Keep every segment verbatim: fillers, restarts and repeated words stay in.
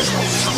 The zombies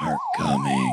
are coming.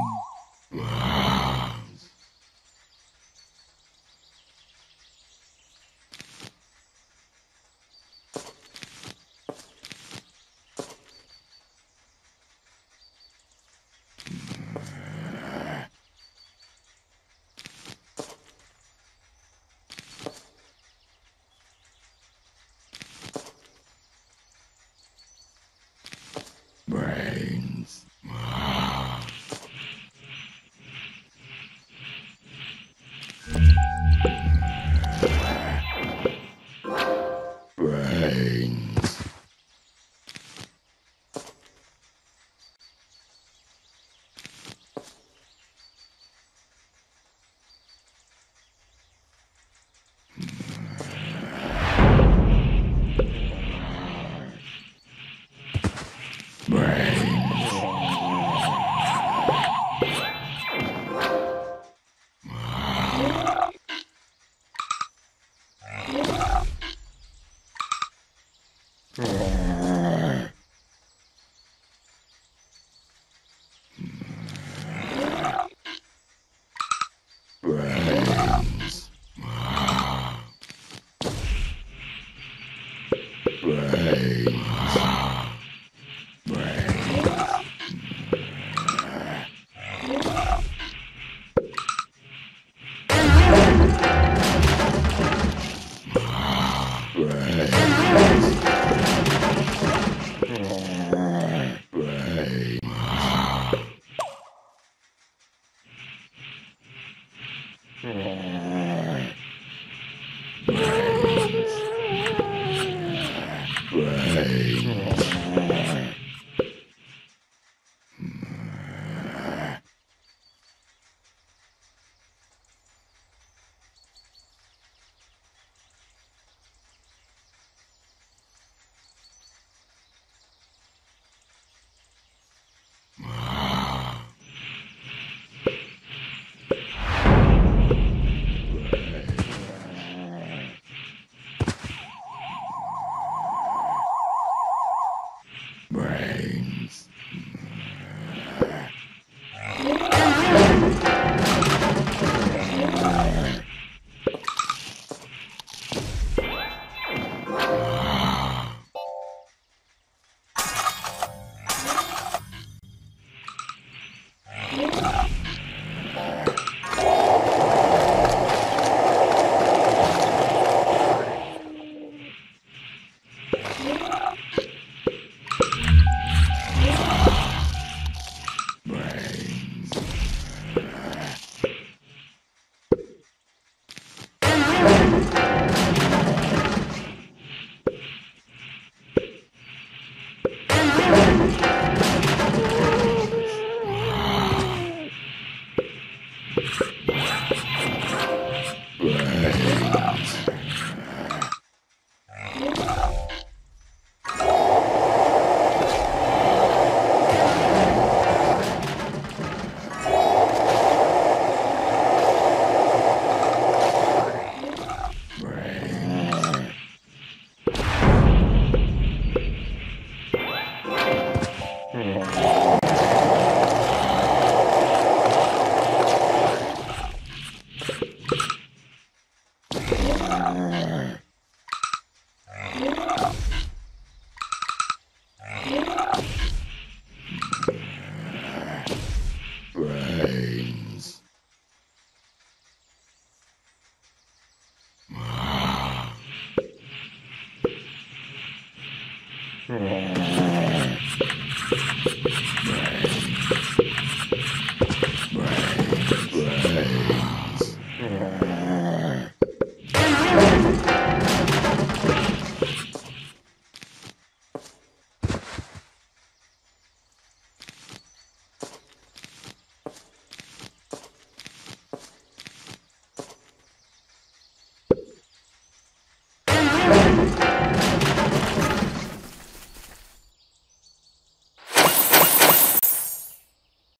You